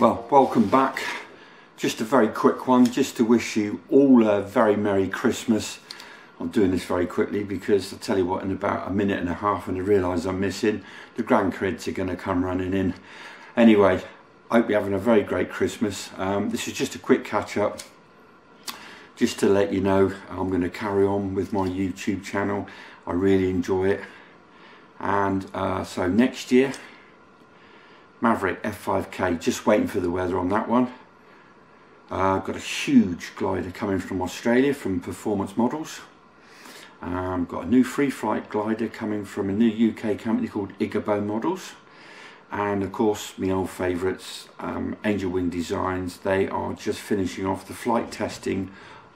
Well, welcome back. Just a very quick one, just to wish you all a very Merry Christmas. I'm doing this very quickly because I'll tell you what, in about a minute and a half when I realise I'm missing, the grandkids are going to come running in. Anyway, I hope you're having a very great Christmas. This is just a quick catch-up, just to let you know I'm going to carry on with my YouTube channel. I really enjoy it. And so next year, Maverick F5K, just waiting for the weather on that one. I've got a huge glider coming from Australia from Performance Models. Got a new free flight glider coming from a new UK company called Igabo Models. And of course, my old favourites, Angel Wing Designs. They are just finishing off the flight testing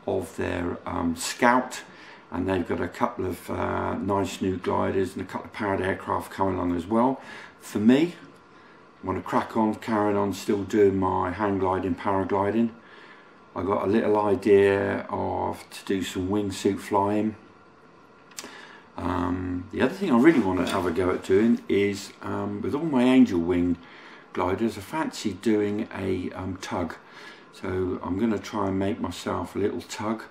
of their Scout. And they've got a couple of nice new gliders and a couple of powered aircraft coming on as well. For me, I want to crack on, carrying on, still doing my hang gliding, paragliding. I got a little idea of to do some wingsuit flying. The other thing I really want to have a go at doing is with all my Angel Wing gliders, I fancy doing a tug. So I'm going to try and make myself a little tug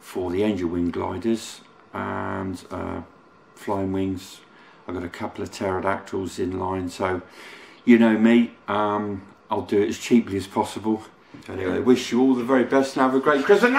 for the Angel Wing gliders and flying wings. I've got a couple of pterodactyls in line, so you know me, I'll do it as cheaply as possible. Anyway, I wish you all the very best and have a great Christmas.